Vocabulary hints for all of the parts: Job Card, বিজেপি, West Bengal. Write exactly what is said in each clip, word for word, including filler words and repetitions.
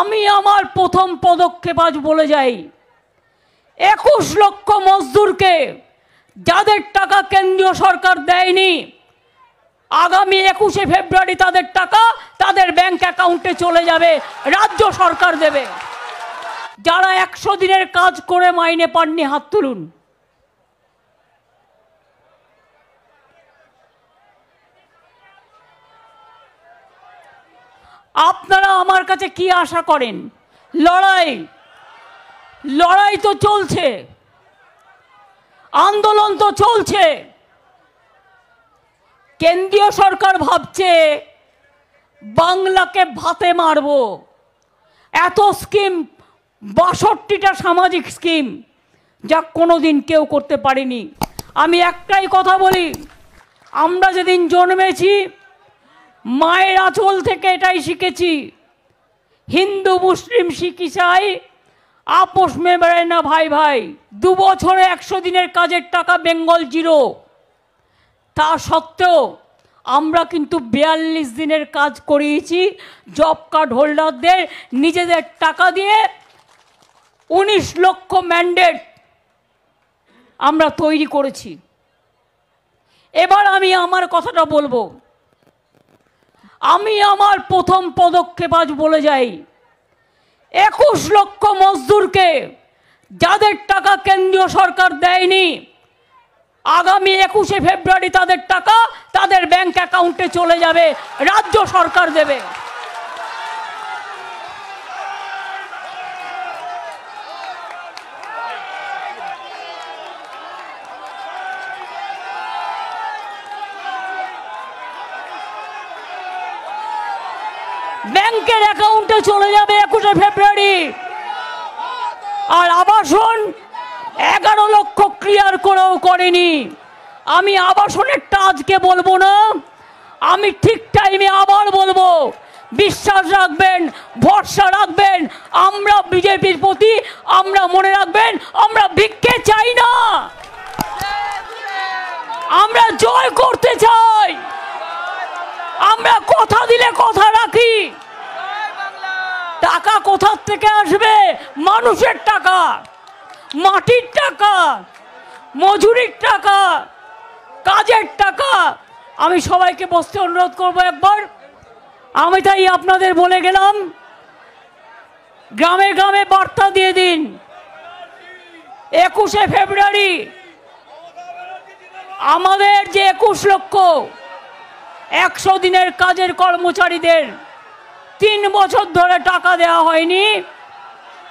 আমি আমার প্রথম পদক্ষেপ আজ বলে যাই, একুশ লক্ষ মজদুরকে যাদের টাকা কেন্দ্রীয় সরকার দেয়নি, আগামী একুশে ফেব্রুয়ারি তাদের টাকা তাদের ব্যাংক অ্যাকাউন্টে চলে যাবে, রাজ্য সরকার দেবে। যারা একশো দিনের কাজ করে মাইনে পাননি হাত তুলুন। আপনারা আমার কাছে কি আশা করেন? লড়াই লড়াই তো চলছে, আন্দোলন তো চলছে। কেন্দ্রীয় সরকার ভাবছে বাংলাকে ভাতে মারব। এত স্কিম, বাষট্টিটা সামাজিক স্কিম, যা কোনোদিন কেউ করতে পারেনি। আমি একটাই কথা বলি, আমরা যেদিন জন্মেছি মায়ের আঁচল থেকে এটাই শিখেছি, হিন্দু মুসলিম শিখ ইসাই আপোষ মে বেড়ে না ভাই ভাই। দু বছরে একশো দিনের কাজের টাকা বেঙ্গল জিরো, তা সত্ত্বেও আমরা কিন্তু বিয়াল্লিশ দিনের কাজ করিয়েছি জব কার্ড হোল্ডারদের নিজেদের টাকা দিয়ে। উনিশ লক্ষ ম্যান্ডেট আমরা তৈরি করেছি। এবার আমি আমার কথাটা বলবো, আমি আমার প্রথম পদক্ষেপ আজ বলে যাই, একুশ লক্ষ মজদুরকে যাদের টাকা কেন্দ্রীয় সরকার দেয়নি, আগামী একুশে ফেব্রুয়ারি তাদের টাকা তাদের ব্যাংক অ্যাকাউন্টে চলে যাবে, রাজ্য সরকার দেবে। ব্যাংকের অ্যাকাউন্টে চলে যাবে একুশে ফেব্রুয়ারি। আর আবাসন এগারো লক্ষ ক্লিয়ার করেও করেনি। আমি আবাসনেরটা আজকে বলবো না, আমি ঠিক টাইমে আবার বলবো। বিশ্বাস রাখবেন, ভরসা রাখবেন আমরা বিজেপির প্রতি। আমরা মনে রাখবেন, আমরা ভিক্ষে চাই না, আমরা জয় করতে চাই। আমরা কথা দিলে কথা রাখি। টাকা কোথার থেকে আসবে? মানুষের টাকা, মাটির টাকা, মজুরির টাকা, কাজের টাকা। আমি সবাইকে বসতে অনুরোধ করবো একবার। আমি তাই আপনাদের বলে গেলাম, গ্রামে গ্রামে বার্তা দিয়ে দিন, একুশে ফেব্রুয়ারি আমাদের যে একুশ লক্ষ একশো দিনের কাজের কর্মচারীদের তিন বছর ধরে টাকা দেওয়া হয়নি,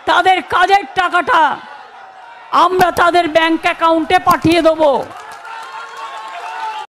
তাদের কাজের টাকাটা আমরা তাদের ব্যাংক অ্যাকাউন্টে পাঠিয়ে দেবো।